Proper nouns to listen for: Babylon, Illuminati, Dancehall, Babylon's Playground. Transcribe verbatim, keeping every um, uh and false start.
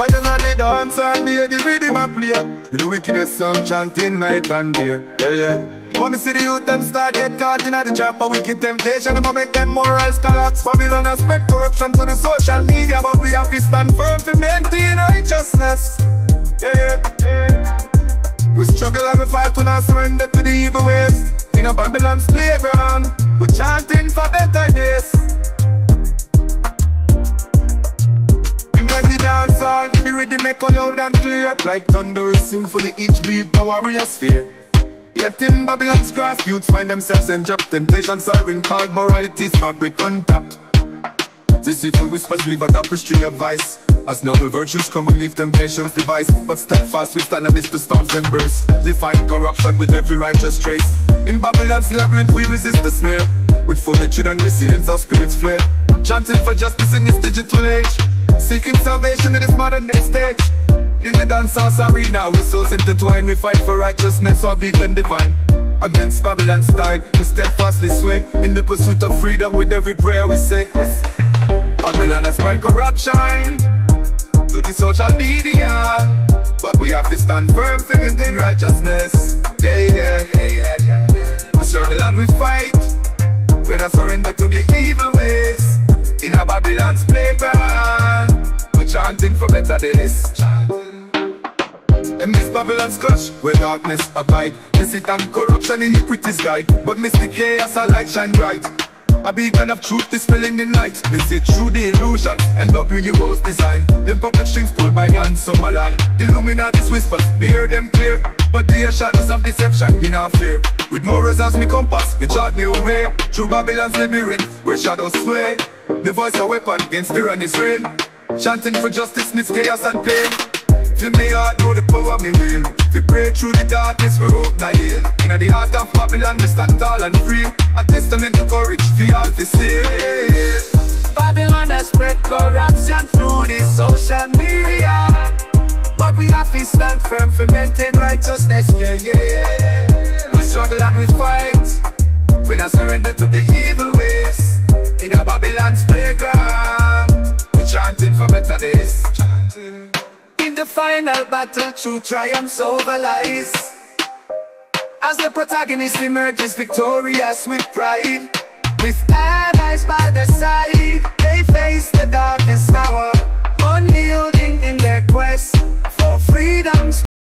Why you not the dance and hear the rhythm a play? The wickedest song chanting night and day. Yeah, yeah. Wanna see the youth them start get caught in the trap of wicked temptation. I'ma make them morals collapse. Babylon has spread corruption to the social media, but we have to stand firm to maintain righteousness. Yeah, yeah. We struggle and we fight to not surrender to the evil ways. In a Babylon's playground, we chanting for better days. Dancehall, the rhythm make all loud and clear, like thunder is symphony, each beat power in your sphere. Yet in Babylon's grasp, youths find themselves entrapped. Temptations are in called morality's fabric on top. Deceitful whispers leave a tapestry of vice. As noble virtues come, we leave temptation's device. But steadfast, we stand amidst the storms and bursts. Define corruption with every righteous trace. In Babylon's labyrinth, we resist the snare. With fortitude and resilience, our spirits flare. Chanting for justice in this digital age. Seeking salvation in this modern day stage. In the dancehall arena, we souls intertwine. We fight for righteousness, our beat and divine. Against Babylon's tide, we steadfastly swing. In the pursuit of freedom, with every prayer we say. Babylon has spread corruption to the social media, but we have to stand firm, singing in righteousness. Yeah, yeah, yeah, yeah, yeah. We serve the land we fight. We don't surrender to the evil ways. In a Babylon's playground, we're chanting for better days. Amidst Babylon's clutch, where darkness abide, deceit and corruption in the prettiest guide. But mystic chaos, a light shine bright. A beacon of truth dispelling the night. They see through the illusion, end up with the world's design. Them puppet strings pulled by hands, some alarm. The Illuminati's whispers, we hear them clear. But they are shadows of deception in our fear. With morals as me compass, we chart me away. Through Babylon's labyrinth, where shadows sway. The voice a weapon against fear and reign. Chanting for justice, midst chaos and pain. Feel me heart, know the power me will. We pray through the darkness, we hope not heal. In the heart of Babylon, we stand tall and free. A testament to courage, we all to see. Babylon has spread corruption through the social media, but we have to stand firm for maintain righteousness. Yeah, yeah. We struggle and we fight. We not surrender to the evil ways. In a Babylon's playground, we chanting for better days. In the final battle, truth triumphs over lies. As the protagonist emerges victorious with pride, with allies by their side, they face the darkness now, unyielding in their quest for freedom's